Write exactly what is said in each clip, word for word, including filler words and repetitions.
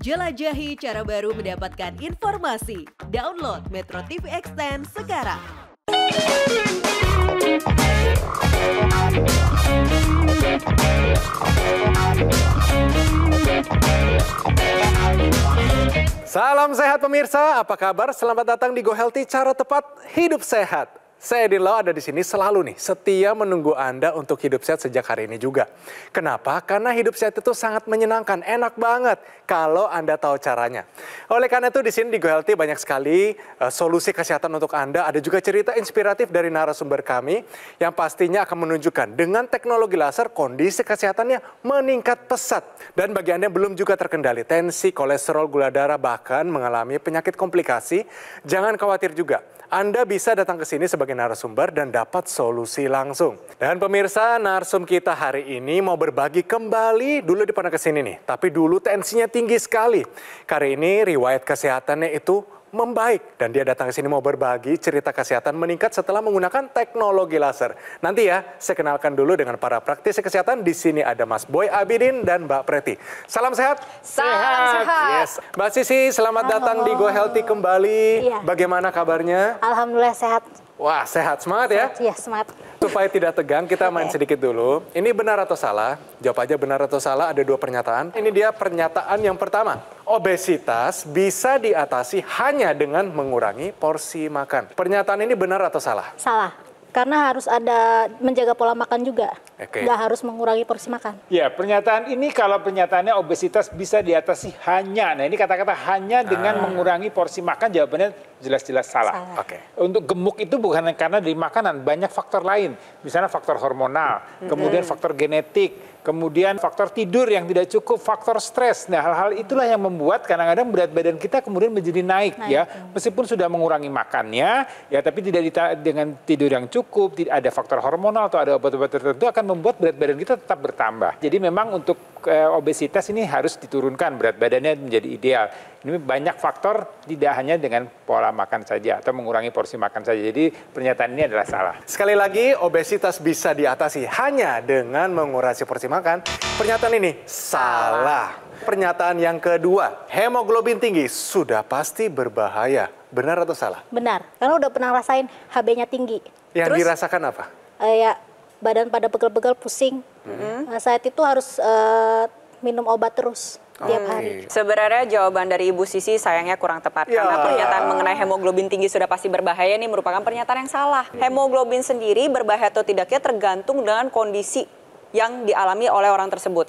Jelajahi cara baru mendapatkan informasi. Download Metro T V Extend sekarang. Salam sehat pemirsa, apa kabar? Selamat datang di Go Healthy Cara Tepat Hidup Sehat. Saya Edilo ada di sini selalu nih, setia menunggu Anda untuk hidup sehat sejak hari ini juga. Kenapa? Karena hidup sehat itu sangat menyenangkan, enak banget kalau Anda tahu caranya. Oleh karena itu di sini di Go Healthy banyak sekali uh, solusi kesehatan untuk Anda. Ada juga cerita inspiratif dari narasumber kami yang pastinya akan menunjukkan dengan teknologi laser kondisi kesehatannya meningkat pesat. Dan bagi Anda yang belum juga terkendali, tensi, kolesterol, gula darah bahkan mengalami penyakit komplikasi, jangan khawatir juga. Anda bisa datang ke sini sebagai narasumber dan dapat solusi langsung. Dan pemirsa, narsum kita hari ini mau berbagi kembali dulu di pernah kesini nih. Tapi dulu tensinya tinggi sekali. Kali ini riwayat kesehatannya itu membaik. Dan dia datang ke sini mau berbagi cerita kesehatan meningkat setelah menggunakan teknologi laser. Nanti ya, saya kenalkan dulu dengan para praktisi kesehatan. Di sini ada Mas Boy Abidin dan Mbak Preti. Salam sehat. Salam sehat. Yes. Mbak Sisi, selamat Halo. datang di Go Healthy kembali. Iya. Bagaimana kabarnya? Alhamdulillah sehat. Wah, sehat, semangat ya? Iya, semangat. Supaya tidak tegang, kita main sedikit dulu. Ini benar atau salah? Jawab aja benar atau salah, ada dua pernyataan. Ini dia pernyataan yang pertama. Obesitas bisa diatasi hanya dengan mengurangi porsi makan. Pernyataan ini benar atau salah? Salah, karena harus ada menjaga pola makan juga. Okay. Nggak harus mengurangi porsi makan. Ya, pernyataan ini kalau pernyataannya obesitas bisa diatasi hanya. Nah, ini kata-kata hanya dengan ah. mengurangi porsi makan, jawabannya jelas-jelas salah. salah. Okay. Untuk gemuk itu bukan karena dari makanan, banyak faktor lain. Misalnya faktor hormonal, mm-hmm. kemudian faktor genetik, kemudian faktor tidur yang tidak cukup, faktor stres. Nah, hal-hal itulah yang membuat kadang-kadang berat badan kita kemudian menjadi naik, naik ya. Meskipun sudah mengurangi makannya, ya tapi tidak dengan tidur yang cukup, ada faktor hormonal atau ada obat-obat tertentu akan membuat berat badan kita tetap bertambah. Jadi memang untuk eh, obesitas ini harus diturunkan berat badannya menjadi ideal. Ini banyak faktor, tidak hanya dengan pola makan saja atau mengurangi porsi makan saja. Jadi pernyataan ini adalah salah. Sekali lagi, obesitas bisa diatasi hanya dengan mengurangi porsi makan. Pernyataan ini salah. Pernyataan yang kedua, hemoglobin tinggi sudah pasti berbahaya. Benar atau salah? Benar, karena udah pernah rasain H B-nya tinggi. Yang Terus, dirasakan apa? Uh, ya. Badan pada pegel-pegel, pusing. Mm-hmm. Nah, saat itu harus uh, minum obat terus tiap okay. hari. Sebenarnya jawaban dari Ibu Sisi sayangnya kurang tepat. Ya. Karena pernyataan mengenai hemoglobin tinggi sudah pasti berbahaya ini merupakan pernyataan yang salah. Hemoglobin sendiri berbahaya atau tidaknya tergantung dengan kondisi yang dialami oleh orang tersebut.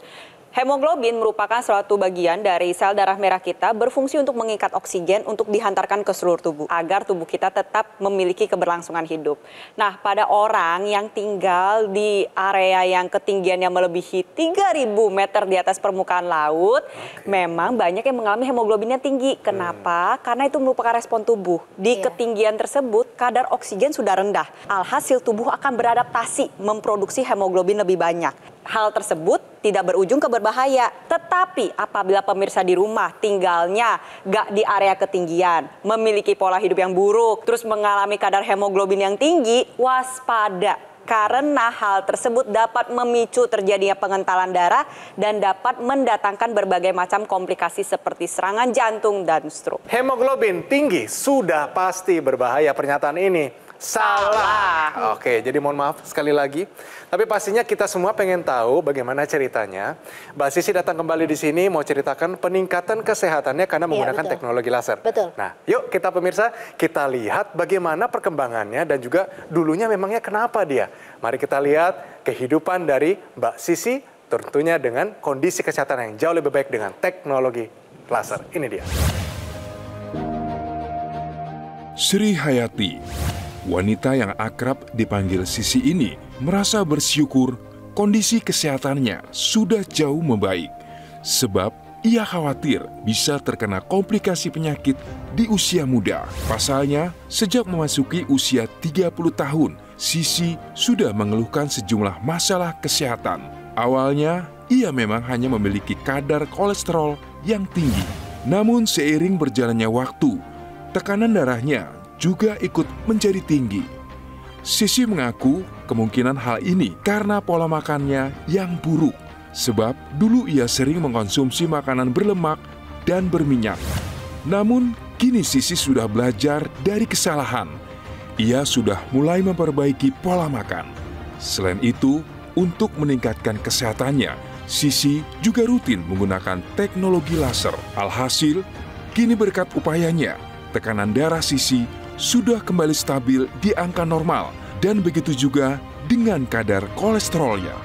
Hemoglobin merupakan suatu bagian dari sel darah merah kita berfungsi untuk mengikat oksigen untuk dihantarkan ke seluruh tubuh agar tubuh kita tetap memiliki keberlangsungan hidup. Nah, pada orang yang tinggal di area yang ketinggiannya melebihi tiga ribu meter di atas permukaan laut, okay. memang banyak yang mengalami hemoglobinnya tinggi. Kenapa? Hmm. Karena itu merupakan respon tubuh. Di yeah. ketinggian tersebut kadar oksigen sudah rendah. Alhasil tubuh akan beradaptasi memproduksi hemoglobin lebih banyak. Hal tersebut tidak berujung keberbahaya. Tetapi apabila pemirsa di rumah tinggalnya gak di area ketinggian, memiliki pola hidup yang buruk, terus mengalami kadar hemoglobin yang tinggi, waspada. Karena hal tersebut dapat memicu terjadinya pengentalan darah dan dapat mendatangkan berbagai macam komplikasi seperti serangan jantung dan stroke. Hemoglobin tinggi sudah pasti berbahaya, pernyataan ini salah. salah. Oke, jadi mohon maaf sekali lagi. Tapi pastinya kita semua pengen tahu bagaimana ceritanya. Mbak Sisi datang kembali di sini mau ceritakan peningkatan kesehatannya karena menggunakan ya, teknologi laser. Betul. Nah, yuk kita pemirsa kita lihat bagaimana perkembangannya dan juga dulunya memangnya kenapa dia. Mari kita lihat kehidupan dari Mbak Sisi tentunya dengan kondisi kesehatan yang jauh lebih baik dengan teknologi laser. Ini dia. Sri Hayati. Wanita yang akrab dipanggil Sisi ini merasa bersyukur kondisi kesehatannya sudah jauh membaik. Sebab ia khawatir bisa terkena komplikasi penyakit di usia muda. Pasalnya, sejak memasuki usia tiga puluh tahun, Sisi sudah mengeluhkan sejumlah masalah kesehatan. Awalnya, ia memang hanya memiliki kadar kolesterol yang tinggi. Namun seiring berjalannya waktu, tekanan darahnya juga ikut menjadi tinggi. Sisi mengaku kemungkinan hal ini karena pola makannya yang buruk. Sebab dulu ia sering mengkonsumsi makanan berlemak dan berminyak. Namun, kini Sisi sudah belajar dari kesalahan. Ia sudah mulai memperbaiki pola makan. Selain itu, untuk meningkatkan kesehatannya, Sisi juga rutin menggunakan teknologi laser. Alhasil, kini berkat upayanya, tekanan darah Sisi sudah kembali stabil di angka normal. Dan begitu juga dengan kadar kolesterolnya.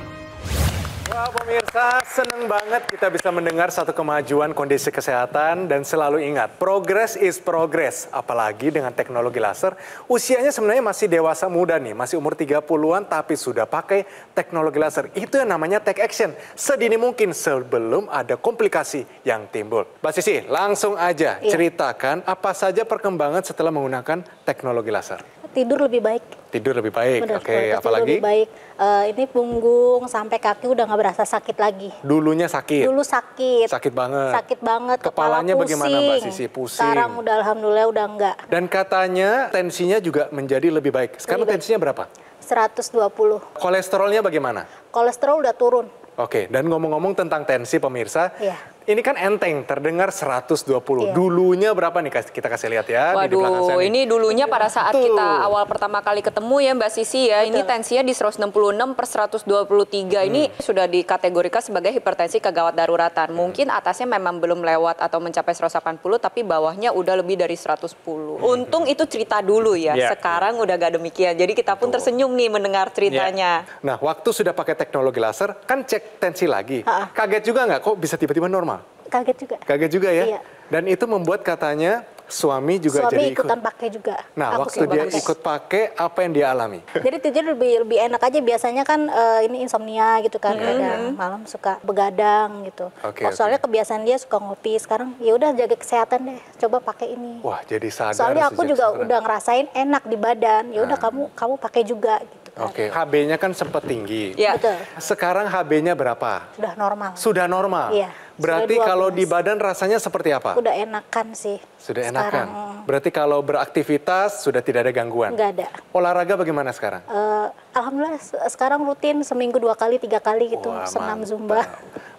Wah, pemirsa, seneng banget kita bisa mendengar satu kemajuan kondisi kesehatan, dan selalu ingat, progress is progress. Apalagi dengan teknologi laser, usianya sebenarnya masih dewasa muda nih, masih umur tiga puluhan tapi sudah pakai teknologi laser. Itu yang namanya take action, sedini mungkin sebelum ada komplikasi yang timbul. Mbak Sisi, langsung aja iya. ceritakan apa saja perkembangan setelah menggunakan teknologi laser. Tidur lebih baik. Tidur lebih baik, oke. Okay. Apalagi? Lebih baik. Uh, ini punggung sampai kaki udah nggak berasa sakit lagi. Dulunya sakit? Dulu sakit. Sakit banget? Sakit banget. Kepalanya kepala pusing. Bagaimana Mbak Sisi? Pusing. Sekarang udah alhamdulillah udah enggak. Dan katanya tensinya juga menjadi lebih baik. Sekarang lebih tensinya baik. Berapa? seratus dua puluh. Kolesterolnya bagaimana? Kolesterol udah turun. Oke, dan ngomong-ngomong tentang tensi pemirsa, iya. ini kan enteng, terdengar seratus dua puluh. Iya. Dulunya berapa nih? Kita kasih lihat ya. Waduh, di belakang saya ini dulunya pada saat Tuh. kita awal pertama kali ketemu ya Mbak Sisi ya, Betul. ini tensinya di seratus enam puluh enam per seratus dua puluh tiga. Hmm. Ini sudah dikategorikan sebagai hipertensi kegawat daruratan. Mungkin atasnya memang belum lewat atau mencapai seratus delapan puluh, tapi bawahnya udah lebih dari seratus sepuluh. Hmm. Untung itu cerita dulu ya, yeah. sekarang yeah. udah gak demikian. Jadi kita pun Betul. tersenyum nih mendengar ceritanya. Yeah. Nah, waktu sudah pakai teknologi laser, kan cek tensi lagi. Ha-ha. Kaget juga nggak kok bisa tiba-tiba normal? Kaget juga. Kaget juga ya? Iya. Dan itu membuat katanya suami juga suami jadi ikut. ikutan pakai juga. Nah, Aku waktu dia pakai. ikut pakai, apa yang dia alami? Jadi tidur lebih lebih enak aja. Biasanya kan uh, ini insomnia gitu kan, hmm. kadang malam suka begadang gitu. Okay, Soalnya okay. kebiasaan dia suka ngopi. Sekarang ya udah jaga kesehatan deh. Coba pakai ini. Wah, jadi sadar. Soalnya aku juga sekarang. udah ngerasain enak di badan. Ya udah hmm. kamu kamu pakai juga gitu. Oke, okay. H B-nya kan sempat tinggi. Ya. Betul. Sekarang H B-nya berapa? Sudah normal. Sudah normal? Iya. Berarti kalau di badan rasanya seperti apa? Sudah enakan sih. Sudah enakan? Sekarang. Berarti kalau beraktivitas sudah tidak ada gangguan? Nggak ada. Olahraga bagaimana sekarang? Uh, Alhamdulillah sekarang rutin seminggu dua kali, tiga kali gitu. Wah, senam mantap. Zumba.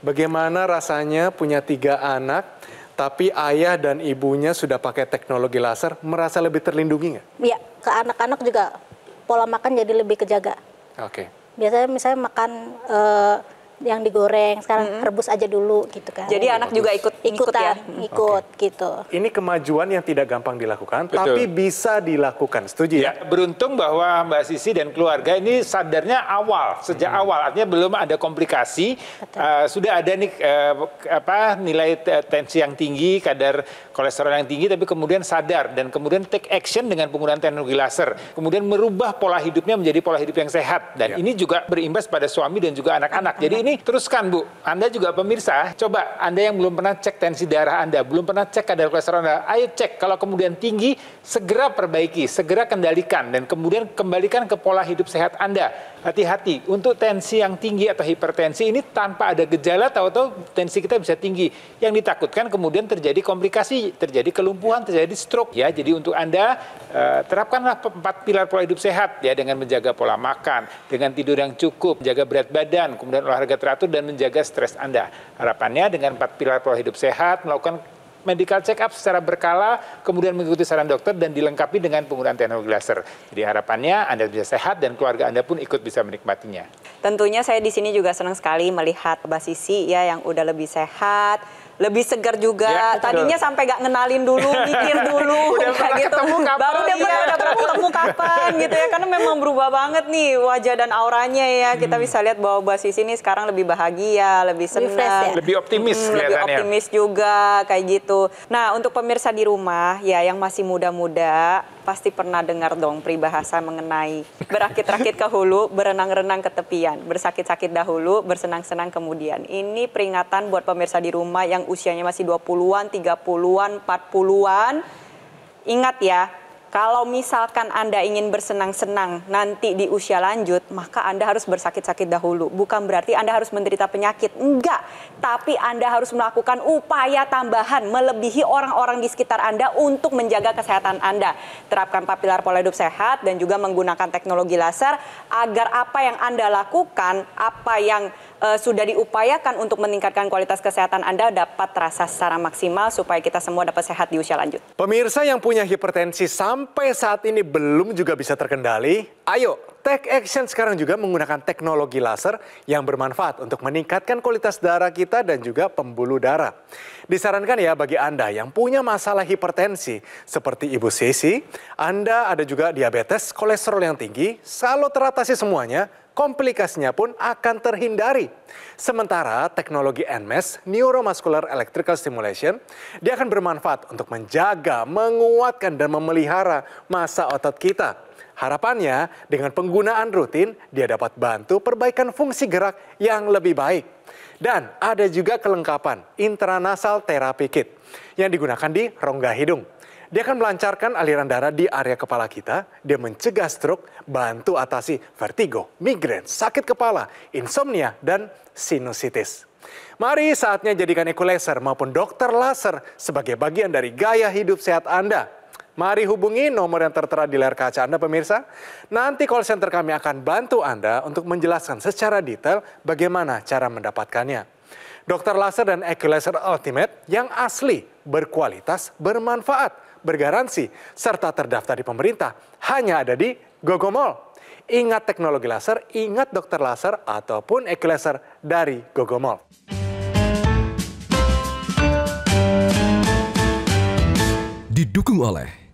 Bagaimana rasanya punya tiga anak, tapi ayah dan ibunya sudah pakai teknologi laser, merasa lebih terlindungi nggak? Iya, ke anak-anak juga. Pola makan jadi lebih kejaga. Oke. Okay. Biasanya misalnya makan uh, yang digoreng, sekarang mm-hmm. rebus aja dulu gitu kan. Jadi oh, anak bagus. juga ikut ikutan, ikut, ya? ikut okay. gitu. Ini kemajuan yang tidak gampang dilakukan, Betul. tapi bisa dilakukan. Setuju ya? ya? Beruntung bahwa Mbak Sisi dan keluarga ini sadarnya awal, sejak mm-hmm. awal. Artinya belum ada komplikasi, uh, sudah ada nih uh, apa nilai tensi yang tinggi, kadar kolesterol yang tinggi, tapi kemudian sadar dan kemudian take action dengan penggunaan teknologi laser. Kemudian merubah pola hidupnya menjadi pola hidup yang sehat. Dan ya. ini juga berimbas pada suami dan juga anak-anak. Jadi ini teruskan Bu, Anda juga pemirsa, coba Anda yang belum pernah cek tensi darah Anda, belum pernah cek kadar kolesterol Anda, ayo cek, kalau kemudian tinggi, segera perbaiki, segera kendalikan, dan kemudian kembalikan ke pola hidup sehat Anda. Hati-hati, untuk tensi yang tinggi atau hipertensi ini tanpa ada gejala, tahu-tahu tensi kita bisa tinggi. Yang ditakutkan kemudian terjadi komplikasi, terjadi kelumpuhan, terjadi stroke. Ya, jadi untuk Anda, eh, terapkanlah empat pilar pola hidup sehat, ya, dengan menjaga pola makan, dengan tidur yang cukup, jaga berat badan, kemudian olahraga teratur dan menjaga stres Anda. Harapannya dengan empat pilar pola hidup sehat, melakukan medical check up secara berkala, kemudian mengikuti saran dokter dan dilengkapi dengan penggunaan teknologi laser. Jadi harapannya Anda bisa sehat dan keluarga Anda pun ikut bisa menikmatinya. Tentunya saya di sini juga senang sekali melihat Mbak Sisi ya yang udah lebih sehat, lebih segar juga. Ya, Tadinya sampai gak ngenalin dulu, mikir dulu, udah ya gitu. ketemu kapan, baru dia pernah ya. ketemu, ketemu kapan gitu ya. Karena memang berubah banget nih wajah dan auranya ya. Kita hmm. bisa lihat bahwa Mbak Sisi ini sekarang lebih bahagia, lebih senang, ya? lebih optimis, hmm, lebih optimis juga kayak gitu. Nah, untuk pemirsa di rumah ya yang masih muda-muda pasti pernah dengar dong peribahasa mengenai berakit-rakit ke hulu, berenang-renang ke tepian, bersakit-sakit dahulu, bersenang-senang kemudian. Ini peringatan buat pemirsa di rumah yang usianya masih dua puluhan, tiga puluhan, empat puluhan. Ingat ya, kalau misalkan Anda ingin bersenang-senang nanti di usia lanjut, maka Anda harus bersakit-sakit dahulu. Bukan berarti Anda harus menderita penyakit, enggak. Tapi Anda harus melakukan upaya tambahan, melebihi orang-orang di sekitar Anda untuk menjaga kesehatan Anda. Terapkan empat pilar pola hidup sehat dan juga menggunakan teknologi laser agar apa yang Anda lakukan, apa yang uh, sudah diupayakan untuk meningkatkan kualitas kesehatan Anda dapat terasa secara maksimal supaya kita semua dapat sehat di usia lanjut. Pemirsa yang punya hipertensi sampai saat ini belum juga bisa terkendali, ayo take action sekarang juga menggunakan teknologi laser yang bermanfaat untuk meningkatkan kualitas darah kita dan juga pembuluh darah. Disarankan ya bagi Anda yang punya masalah hipertensi seperti Ibu Sisi, Anda ada juga diabetes, kolesterol yang tinggi, kalau teratasi semuanya, komplikasinya pun akan terhindari. Sementara teknologi N M E S, Neuromuscular Electrical Stimulation, dia akan bermanfaat untuk menjaga, menguatkan, dan memelihara massa otot kita. Harapannya dengan penggunaan rutin, dia dapat bantu perbaikan fungsi gerak yang lebih baik. Dan ada juga kelengkapan Intranasal Therapy Kit yang digunakan di rongga hidung. Dia akan melancarkan aliran darah di area kepala kita, dia mencegah stroke, bantu atasi vertigo, migrain, sakit kepala, insomnia, dan sinusitis. Mari saatnya jadikan EQUIL Laser maupun dokter laser sebagai bagian dari gaya hidup sehat Anda. Mari hubungi nomor yang tertera di layar kaca Anda pemirsa. Nanti call center kami akan bantu Anda untuk menjelaskan secara detail bagaimana cara mendapatkannya. Dokter Laser dan EQUIL Laser Ultimate yang asli, berkualitas, bermanfaat, bergaransi, serta terdaftar di pemerintah hanya ada di Gogomall. Ingat teknologi laser, ingat dokter laser ataupun EQUIL Laser dari Gogomall. Didukung oleh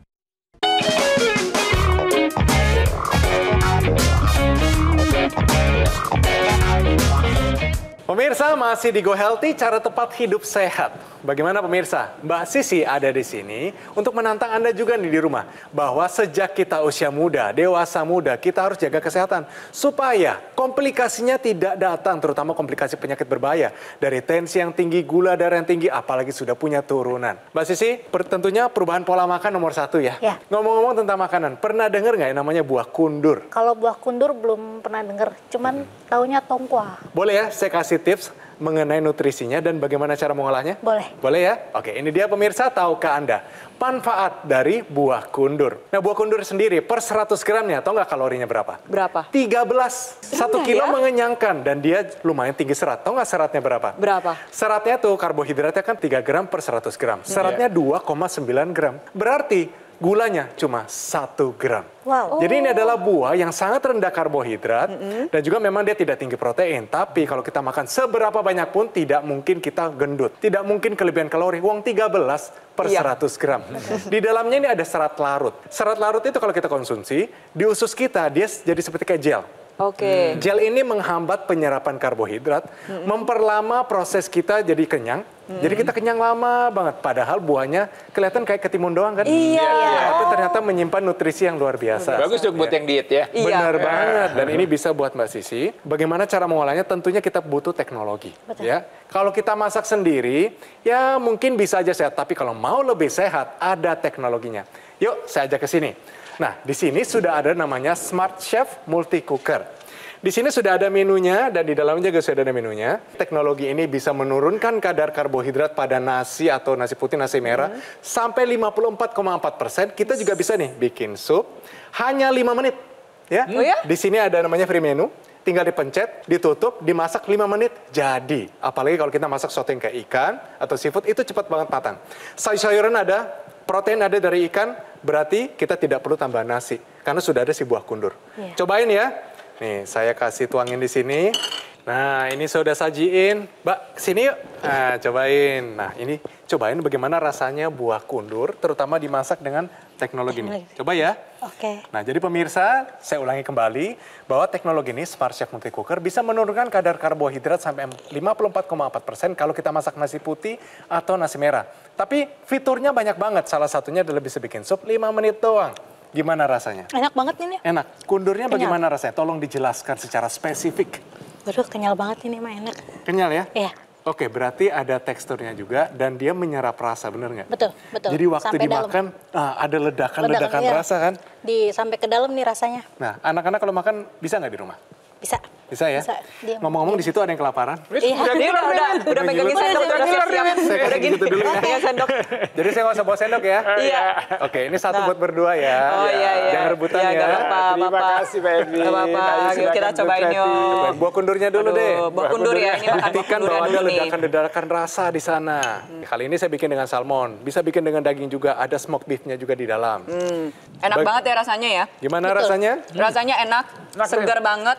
pemirsa, masih di Go Healthy, cara tepat hidup sehat. Bagaimana pemirsa? Mbak Sisi ada di sini untuk menantang Anda juga nih di rumah. Bahwa sejak kita usia muda, dewasa muda, kita harus jaga kesehatan. Supaya komplikasinya tidak datang, terutama komplikasi penyakit berbahaya. Dari tensi yang tinggi, gula darah yang tinggi, apalagi sudah punya turunan. Mbak Sisi, tentunya perubahan pola makan nomor satu ya. Ngomong-ngomong ya. Tentang makanan, pernah dengar nggak yang namanya buah kundur? Kalau buah kundur belum pernah dengar, cuman hmm. taunya tongkwa. Boleh ya, saya kasih tips mengenai nutrisinya dan bagaimana cara mengolahnya? Boleh. Boleh ya? Oke, ini dia pemirsa, tahukah Anda manfaat dari buah kundur. Nah, buah kundur sendiri per seratus gramnya, tahu nggak kalorinya berapa? Berapa? tiga belas. Satu kilo ya? Mengenyangkan dan dia lumayan tinggi serat. Tahu nggak seratnya berapa? Berapa? Seratnya tuh karbohidratnya kan tiga gram per seratus gram. Seratnya dua koma sembilan gram. Berarti gulanya cuma satu gram. Wow. Oh. Jadi ini adalah buah yang sangat rendah karbohidrat mm-hmm. dan juga memang dia tidak tinggi protein. Tapi kalau kita makan seberapa banyak pun tidak mungkin kita gendut. Tidak mungkin kelebihan kalori. Uang tiga belas per seratus gram. Di dalamnya ini ada serat larut. Serat larut itu kalau kita konsumsi, di usus kita dia jadi seperti kayak gel. Oke. Okay. Hmm. Gel ini menghambat penyerapan karbohidrat, mm-hmm. memperlama proses kita jadi kenyang. Mm-hmm. Jadi kita kenyang lama banget. Padahal buahnya kelihatan kayak ketimun doang kan? Iya. Ya, tapi ternyata menyimpan nutrisi yang luar biasa. Bagus dong buat ya. Yang diet ya. Iya. Benar yeah. banget. Dan ini bisa buat Mbak Sisi. Bagaimana cara mengolahnya? Tentunya kita butuh teknologi. Betul. Ya. Kalau kita masak sendiri, ya mungkin bisa aja sehat. Tapi kalau mau lebih sehat, ada teknologinya. Yuk, saya ajak ke sini. Nah, di sini sudah ada namanya Smart Chef Multi Cooker. Di sini sudah ada menunya dan di dalamnya juga sudah ada menunya. Teknologi ini bisa menurunkan kadar karbohidrat pada nasi atau nasi putih, nasi merah hmm. sampai lima puluh empat koma empat persen. Kita juga bisa nih bikin sup hanya lima menit. Ya. Oh ya? Di sini ada namanya free menu. Tinggal dipencet, ditutup, dimasak lima menit, jadi. Apalagi kalau kita masak sesuatu yang kayak ikan atau seafood, itu cepat banget matang. Sayur-sayuran ada, protein ada dari ikan, berarti kita tidak perlu tambah nasi. Karena sudah ada si buah kundur. Yeah. Cobain ya. Nih, saya kasih tuangin di sini. Nah, ini sudah sajiin. Mbak, sini yuk. Nah, cobain. Nah, ini cobain bagaimana rasanya buah kundur, terutama dimasak dengan teknologi ini. Coba ya. Oke. Nah, jadi pemirsa, saya ulangi kembali bahwa teknologi ini Smart Chef Multi Cooker bisa menurunkan kadar karbohidrat sampai lima puluh empat koma empat persen kalau kita masak nasi putih atau nasi merah. Tapi fiturnya banyak banget. Salah satunya adalah bisa bikin sup lima menit doang. Gimana rasanya? Enak banget ini. Enak. Kundurnya kenyal. Bagaimana rasanya? Tolong dijelaskan secara spesifik. Waduh, kenyal banget ini mah, enak. Kenyal ya? Iya. Oke, berarti ada teksturnya juga dan dia menyerap rasa, bener nggak? Betul, betul. Jadi waktu sampai dimakan ah, ada ledakan-ledakan iya. rasa kan? Di sampai ke dalam nih rasanya. Nah, anak-anak kalau makan bisa nggak di rumah? Bisa. Bisa ya? Ngomong-ngomong di situ ada yang kelaparan? Iya, udah gini udah, udah, udah megangin sendok, udah siap-siap. Saya kasih gitu dulu ya. Jadi saya nggak usah bawa sendok ya? Iya. Oke, ini satu buat berdua ya. Oh iya, iya. Jangan rebutan ya. Terima kasih, Pak Edwin. Gak apa-apa, kita cobain yuk. Buah kundurnya dulu deh. Buah kundur ya, ini makan buah kundur dulu nih. Buktikan bahwa ada ledakan-ledakan rasa di sana. Kali ini saya bikin dengan salmon. Bisa bikin dengan daging juga, ada smoked beef-nya juga di dalam. Enak banget ya rasanya ya. Gimana rasanya? Rasanya enak, segar banget.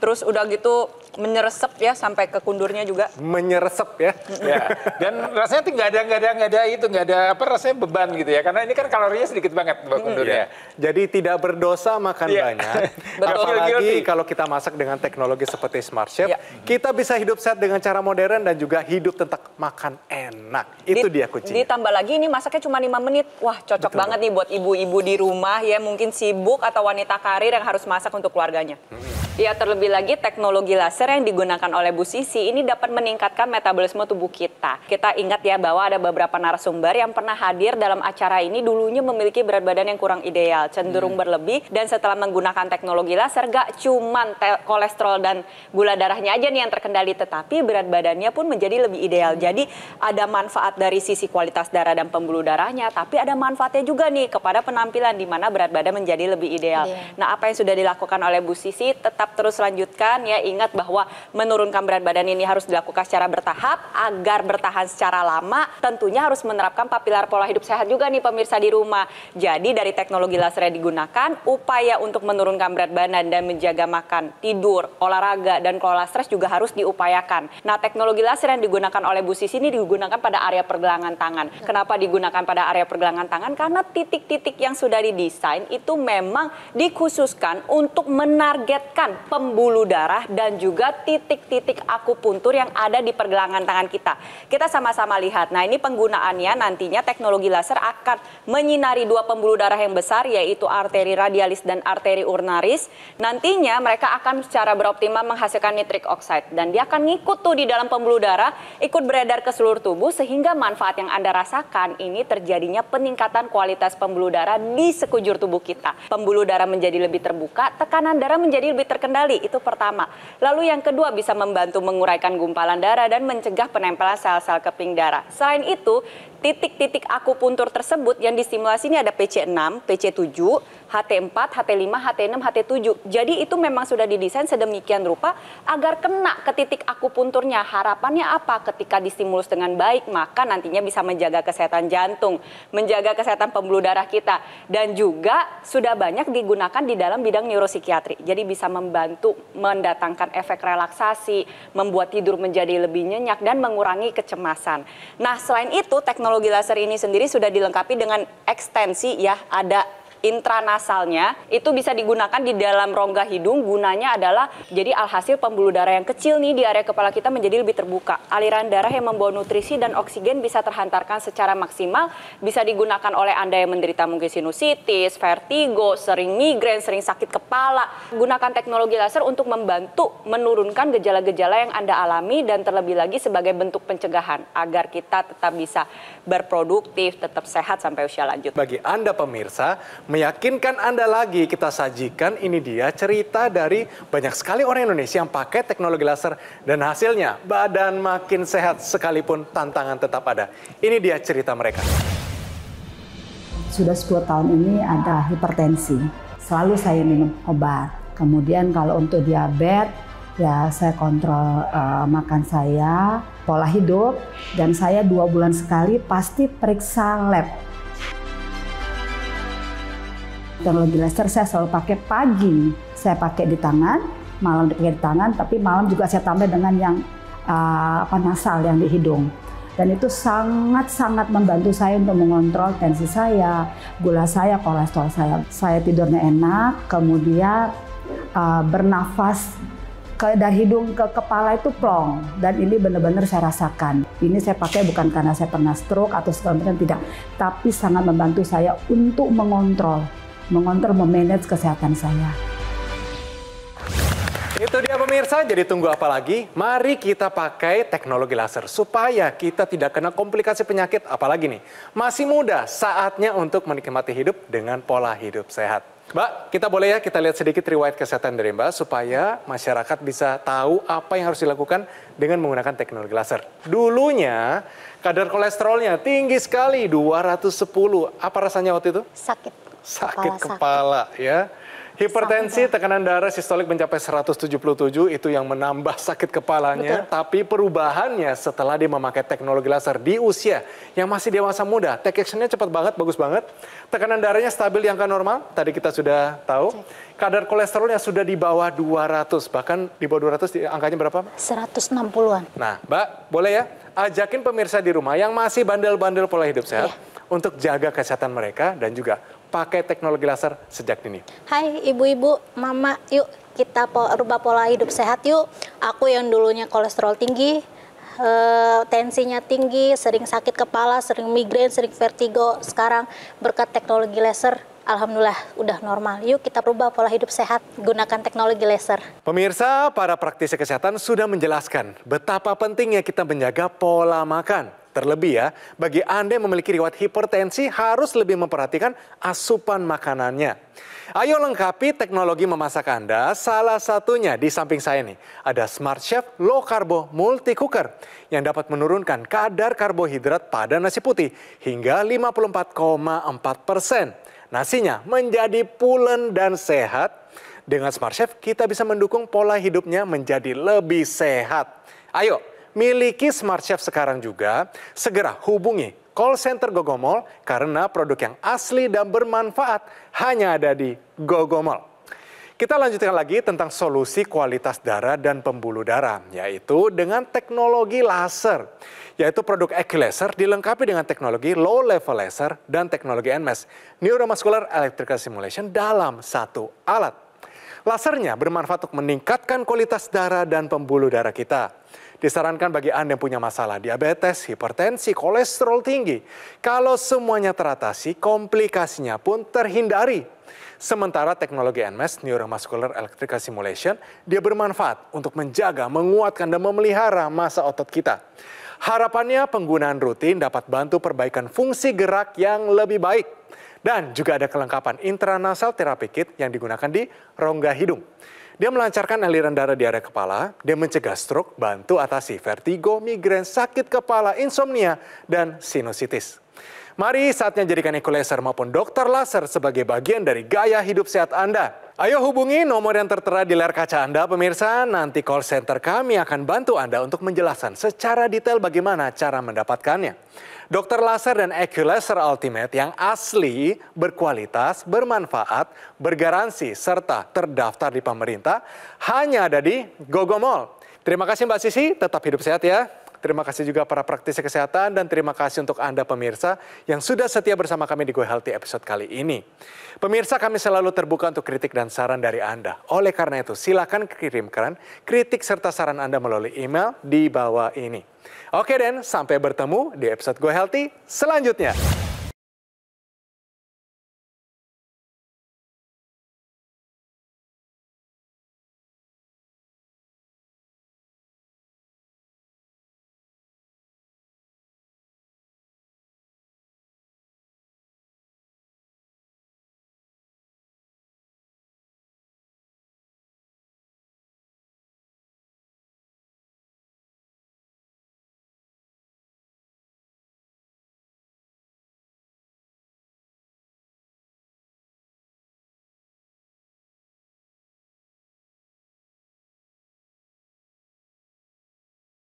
Terus udah gitu menyeresep ya sampai ke kundurnya juga. Menyeresep ya. Ya. Dan rasanya tuh nggak ada nggak ada nggak ada itu nggak ada apa rasanya beban gitu ya. Karena ini kan kalorinya sedikit banget buat kundurnya. Yeah. Jadi tidak berdosa makan yeah. banyak. Apalagi kalau kita masak dengan teknologi seperti Smart Chef, yeah. kita bisa hidup sehat dengan cara modern dan juga hidup tentang makan enak. Itu di, dia kuncinya. Ditambah lagi ini masaknya cuma lima menit. Wah, cocok Betul. banget nih buat ibu-ibu di rumah ya, mungkin sibuk atau wanita karir yang harus masak untuk keluarganya. Hmm. Ya, terlebih lagi teknologi laser yang digunakan oleh Bu Sisi ini dapat meningkatkan metabolisme tubuh kita. Kita ingat ya bahwa ada beberapa narasumber yang pernah hadir dalam acara ini dulunya memiliki berat badan yang kurang ideal, cenderung hmm. berlebih, dan setelah menggunakan teknologi laser gak cuman kolesterol dan gula darahnya aja nih yang terkendali, tetapi berat badannya pun menjadi lebih ideal. Jadi ada manfaat dari sisi kualitas darah dan pembuluh darahnya, tapi ada manfaatnya juga nih kepada penampilan di mana berat badan menjadi lebih ideal. Yeah. Nah, apa yang sudah dilakukan oleh Bu Sisi tetap terus lanjutkan ya, ingat bahwa menurunkan berat badan ini harus dilakukan secara bertahap agar bertahan secara lama. Tentunya harus menerapkan pilar pola hidup sehat juga nih pemirsa di rumah. Jadi dari teknologi laser yang digunakan, upaya untuk menurunkan berat badan dan menjaga makan, tidur, olahraga, dan kelola stres juga harus diupayakan. Nah, teknologi laser yang digunakan oleh Bu Sisi ini digunakan pada area pergelangan tangan. Kenapa digunakan pada area pergelangan tangan? Karena titik-titik yang sudah didesain itu memang dikhususkan untuk menargetkan pembuluh darah dan juga titik-titik akupuntur yang ada di pergelangan tangan kita. Kita sama-sama lihat. Nah, ini penggunaannya nantinya teknologi laser akan menyinari dua pembuluh darah yang besar, yaitu arteri radialis dan arteri urinaris. Nantinya mereka akan secara beroptimal menghasilkan nitric oxide dan dia akan ngikut tuh di dalam pembuluh darah, ikut beredar ke seluruh tubuh, sehingga manfaat yang Anda rasakan ini terjadinya peningkatan kualitas pembuluh darah di sekujur tubuh kita. Pembuluh darah menjadi lebih terbuka, tekanan darah menjadi lebih terkendali. Itu pertama. Lalu yang kedua, bisa membantu menguraikan gumpalan darah dan mencegah penempelan sel-sel keping darah. Selain itu, titik-titik akupuntur tersebut yang disimulasi ini ada P C enam, P C tujuh, H T empat, H T lima, H T enam, H T tujuh. Jadi itu memang sudah didesain sedemikian rupa agar kena ke titik akupunturnya. Harapannya apa? Ketika distimulus dengan baik, maka nantinya bisa menjaga kesehatan jantung, menjaga kesehatan pembuluh darah kita, dan juga sudah banyak digunakan di dalam bidang neuropsikiatri. Jadi bisa membantu mendatangkan efek relaksasi, membuat tidur menjadi lebih nyenyak, dan mengurangi kecemasan. Nah, selain itu, teknologi Teknologi laser ini sendiri sudah dilengkapi dengan ekstensi ya, ada intranasalnya, itu bisa digunakan di dalam rongga hidung. Gunanya adalah, jadi alhasil pembuluh darah yang kecil nih di area kepala kita menjadi lebih terbuka. Aliran darah yang membawa nutrisi dan oksigen bisa terhantarkan secara maksimal, bisa digunakan oleh Anda yang menderita mungkin sinusitis, vertigo, sering migrain, sering sakit kepala. Gunakan teknologi laser untuk membantu menurunkan gejala-gejala yang Anda alami, dan terlebih lagi sebagai bentuk pencegahan agar kita tetap bisa berproduktif, tetap sehat sampai usia lanjut. Bagi Anda pemirsa, meyakinkan Anda lagi, kita sajikan ini dia cerita dari banyak sekali orang Indonesia yang pakai teknologi laser dan hasilnya badan makin sehat sekalipun tantangan tetap ada. Ini dia cerita mereka. Sudah sepuluh tahun ini ada hipertensi. Selalu saya minum obat. Kemudian kalau untuk diabetes ya saya kontrol uh, makan saya, pola hidup, dan saya dua bulan sekali pasti periksa lab. Teknologi laser saya selalu pakai pagi, saya pakai di tangan, malam dipakai di tangan, tapi malam juga saya tambah dengan yang uh, apa nasal yang di hidung. Dan itu sangat-sangat membantu saya untuk mengontrol tensi saya, gula saya, kolesterol saya. Saya tidurnya enak, kemudian uh, bernafas ke, dari hidung ke kepala itu plong. Dan ini benar-benar saya rasakan. Ini saya pakai bukan karena saya pernah stroke atau segala macam, tidak. Tapi sangat membantu saya untuk mengontrol. mengontrol, memanage kesehatan saya. Itu dia pemirsa, jadi tunggu apa lagi? Mari kita pakai teknologi laser supaya kita tidak kena komplikasi penyakit apalagi nih. Masih muda, saatnya untuk menikmati hidup dengan pola hidup sehat. Mbak, kita boleh ya kita lihat sedikit riwayat kesehatan dari Mbak supaya masyarakat bisa tahu apa yang harus dilakukan dengan menggunakan teknologi laser. Dulunya kadar kolesterolnya tinggi sekali, dua ratus sepuluh. Apa rasanya waktu itu? Sakit. Sakit kepala, sakit. Ya. Hipertensi, tekanan darah sistolik mencapai seratus tujuh puluh tujuh, itu yang menambah sakit kepalanya. Betul. Tapi perubahannya setelah dia memakai teknologi laser di usia yang masih dewasa muda, take action-nya cepat banget, bagus banget. Tekanan darahnya stabil di angka normal, tadi kita sudah tahu. Cek. Kadar kolesterolnya sudah di bawah dua ratus, bahkan di bawah dua ratus di angkanya berapa? seratus enam puluhan. Nah, Mbak, boleh ya ajakin pemirsa di rumah yang masih bandel-bandel pola hidup sehat yeah. untuk jaga kesehatan mereka dan juga pakai teknologi laser sejak dini. Hai ibu-ibu, mama, yuk kita rubah pola hidup sehat yuk. Aku yang dulunya kolesterol tinggi, eh, tensinya tinggi, sering sakit kepala, sering migrain, sering vertigo. Sekarang berkat teknologi laser, alhamdulillah udah normal. Yuk kita rubah pola hidup sehat gunakan teknologi laser. Pemirsa, para praktisi kesehatan sudah menjelaskan betapa pentingnya kita menjaga pola makan. Terlebih ya, bagi Anda yang memiliki riwayat hipertensi harus lebih memperhatikan asupan makanannya. Ayo lengkapi teknologi memasak Anda, salah satunya di samping saya nih. Ada Smart Chef Low Carb Multi Cooker yang dapat menurunkan kadar karbohidrat pada nasi putih hingga lima puluh empat koma empat persen. Nasinya menjadi pulen dan sehat. Dengan Smart Chef kita bisa mendukung pola hidupnya menjadi lebih sehat. Ayo! Miliki Smart Chef sekarang juga, segera hubungi call center Gogomall karena produk yang asli dan bermanfaat hanya ada di Gogomall. Kita lanjutkan lagi tentang solusi kualitas darah dan pembuluh darah, yaitu dengan teknologi laser. Yaitu produk EQUIL Laser dilengkapi dengan teknologi low level laser dan teknologi N M E S, Neuromuscular Electrical Stimulation dalam satu alat. Lasernya bermanfaat untuk meningkatkan kualitas darah dan pembuluh darah kita. Disarankan bagi Anda yang punya masalah diabetes, hipertensi, kolesterol tinggi. Kalau semuanya teratasi, komplikasinya pun terhindari. Sementara teknologi N M E S, Neuromuscular Electrical Stimulation, dia bermanfaat untuk menjaga, menguatkan, dan memelihara massa otot kita. Harapannya penggunaan rutin dapat bantu perbaikan fungsi gerak yang lebih baik. Dan juga ada kelengkapan Intranasal Therapy Kit yang digunakan di rongga hidung. Dia melancarkan aliran darah di area kepala, dia mencegah stroke, bantu atasi vertigo, migrain, sakit kepala, insomnia, dan sinusitis. Mari saatnya jadikan EQUIL Laser maupun dokter laser sebagai bagian dari gaya hidup sehat Anda. Ayo hubungi nomor yang tertera di layar kaca Anda, pemirsa. Nanti call center kami akan bantu Anda untuk menjelaskan secara detail bagaimana cara mendapatkannya. Dokter laser dan EQUIL Laser Ultimate yang asli, berkualitas, bermanfaat, bergaransi, serta terdaftar di pemerintah hanya ada di Gogomall. Terima kasih Mbak Sisi, tetap hidup sehat ya. Terima kasih juga para praktisi kesehatan dan terima kasih untuk Anda pemirsa yang sudah setia bersama kami di Go Healthy episode kali ini. Pemirsa, kami selalu terbuka untuk kritik dan saran dari Anda. Oleh karena itu silakan kirimkan kritik serta saran Anda melalui email di bawah ini. Oke dan sampai bertemu di episode Go Healthy selanjutnya.